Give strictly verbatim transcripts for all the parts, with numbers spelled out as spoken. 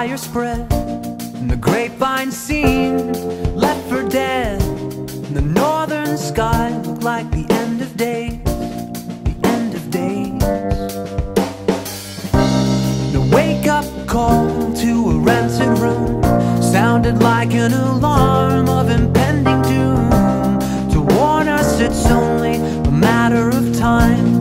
fire spread, and the grapevine seemed left for dead, and the northern sky looked like the end of days, the end of days. The wake-up call to a rancid room sounded like an alarm of impending doom, to warn us it's only a matter of time.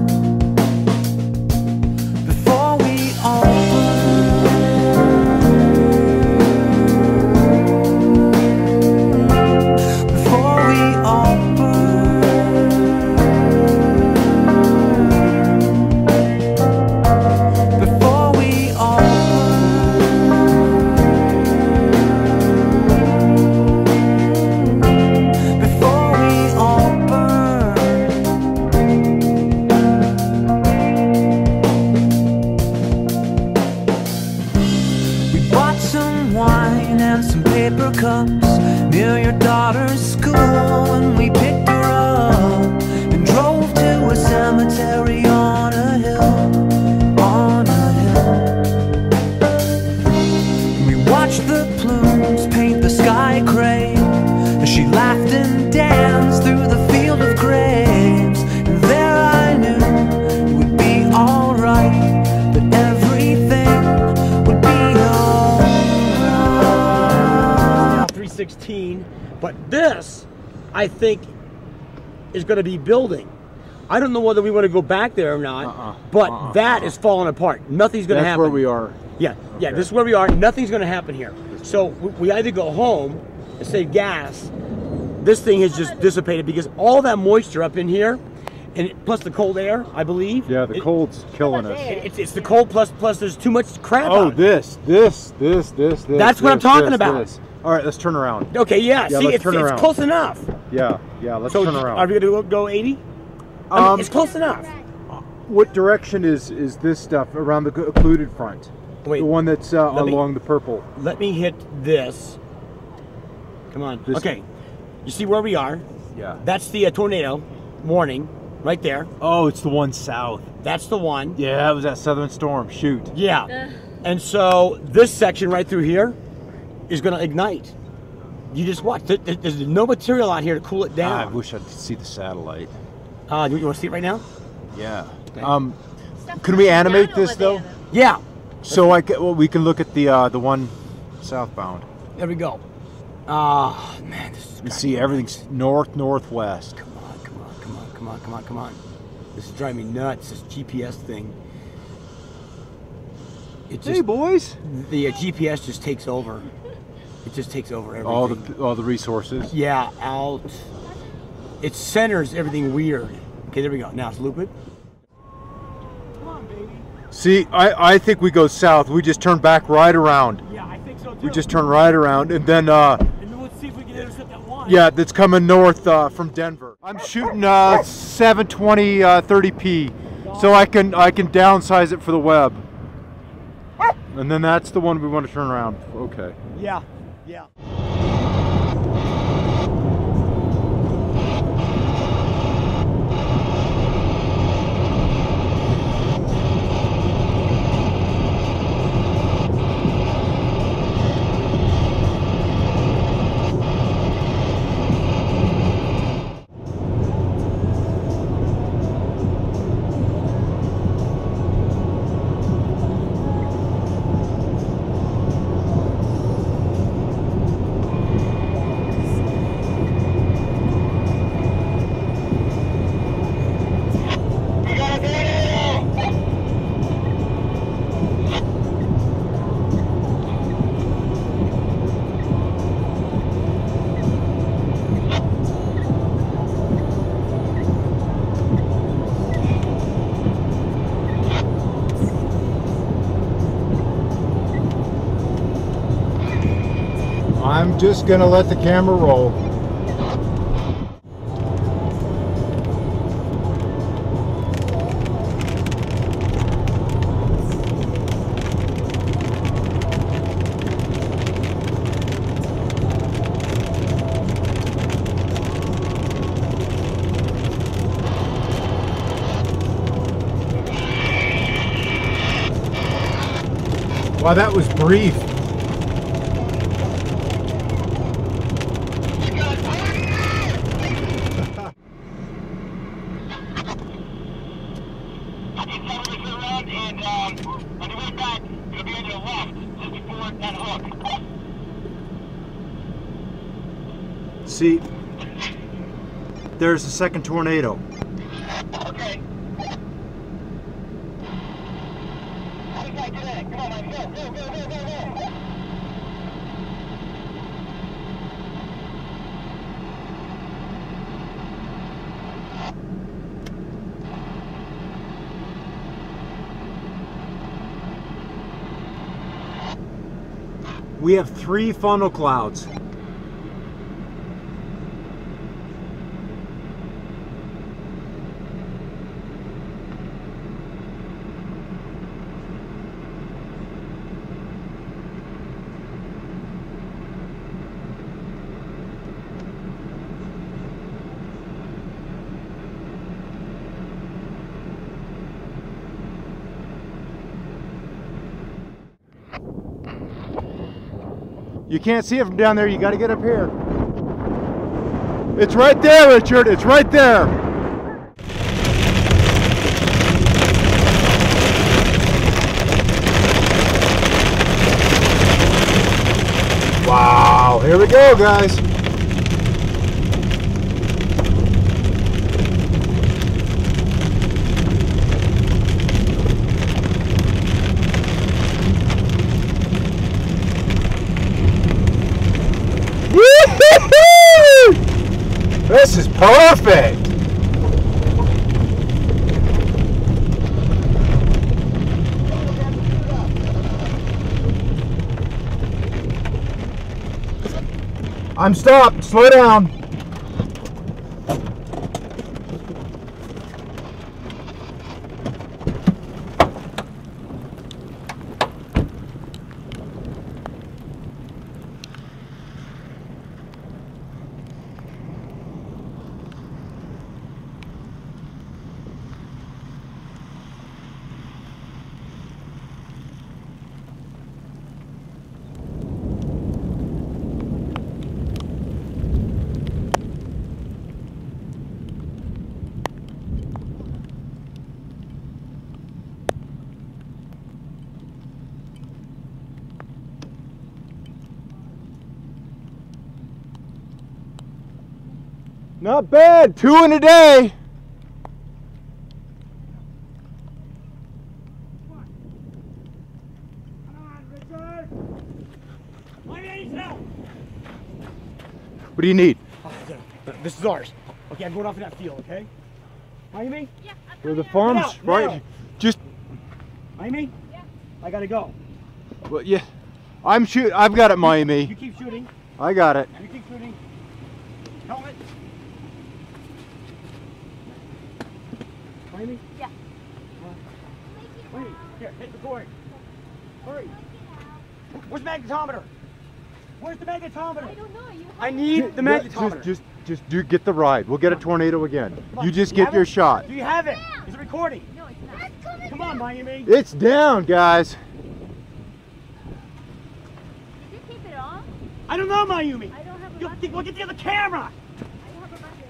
But this, I think, is going to be building. I don't know whether we want to go back there or not, uh-uh, but uh-uh, that uh-uh. is falling apart. Nothing's going That's to happen. That's where we are. Yeah, okay. yeah, this is where we are. Nothing's going to happen here. So we either go home and save gas. This thing has just dissipated because all that moisture up in here, and plus the cold air, I believe. Yeah, the it, cold's killing us. It's, it's the cold plus plus there's too much crap. Oh, this, this, this, this, this. That's this, what I'm talking this, about. This. All right, let's turn around. Okay, yeah. yeah see, it's, it's close enough. Yeah, yeah. Let's so turn around. Are we gonna go eighty? Um, I mean, it's close enough. What direction is is this stuff around the occluded front? Wait, the one that's uh, along me, the purple. Let me hit this. Come on. This okay. One. You see where we are? Yeah. That's the uh, tornado warning right there. Oh, it's the one south. That's the one. Yeah, it was that southern storm. Shoot. Yeah. And so this section right through here is going to ignite. You just watch. There's no material out here to cool it down. I wish I could see the satellite. Uh, you want to see it right now? Yeah. Okay. Um, can we animate this though? Yeah. So I can, well, we can look at the uh, the one southbound. There we go. Ah, uh, man, this is. You see, everything's north northwest. Come on, come on, come on, come on, come on, come on. This is driving me nuts. This G P S thing. It just, hey boys. The uh, G P S just takes over. It just takes over everything. All the, all the resources. Yeah, out. It centers everything weird. Okay, there we go. Now it's looped. Come on, baby. See, I, I think we go south. We just turn back right around. Yeah, I think so too. We just turn right around and then... Uh, and then let's see if we can intercept that one. Yeah, that's coming north uh, from Denver. I'm shooting uh, seven twenty uh, thirty P, so I can, I can downsize it for the web. And then that's the one we want to turn around. Okay. Yeah. Yeah. I'm just gonna let the camera roll. Wow, that was brief. see, there's the second tornado. Okay. We have three funnel clouds. You can't see it from down there, you gotta get up here. It's right there, Richard, it's right there. Wow, here we go, guys. This is perfect! I'm stopped. Slow down. Not bad, two in a day. Come on, Richard. I need help. What do you need? Oh, this is ours. Okay, I'm going off in that field, okay? Mayumi? Yeah, I'm Where the farms, out, right? Now. Just. Mayumi? Yeah. I gotta go. Well, yeah. I'm shoot. I've got it, Mayumi. You keep shooting. I got it. You keep shooting. Helmet. Mayumi? Yeah. Wait, here, hit the cord. Hurry. Where's the magnetometer? Where's the magnetometer? I don't know. You I need it. the magnetometer. Just, just, just do get the ride. We'll get a tornado again. On, you just you get your it? shot. Do you have it? Is it recording? No, it's not. It's Come down. on, Mayumi. It's down, guys. Did you keep it on? I don't know, Mayumi. I don't have a button. We'll get the other camera.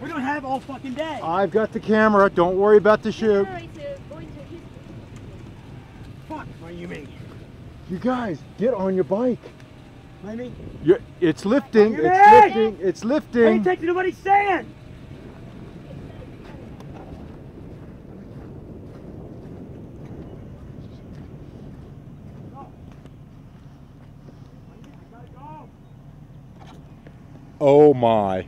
We don't have all fucking day. I've got the camera. Don't worry about the shoot. Fuck, what do you mean? You guys, get on your bike. I mean, You're, it's lifting. It's lifting. It's lifting. I ain't taking nobody's saying. Oh my.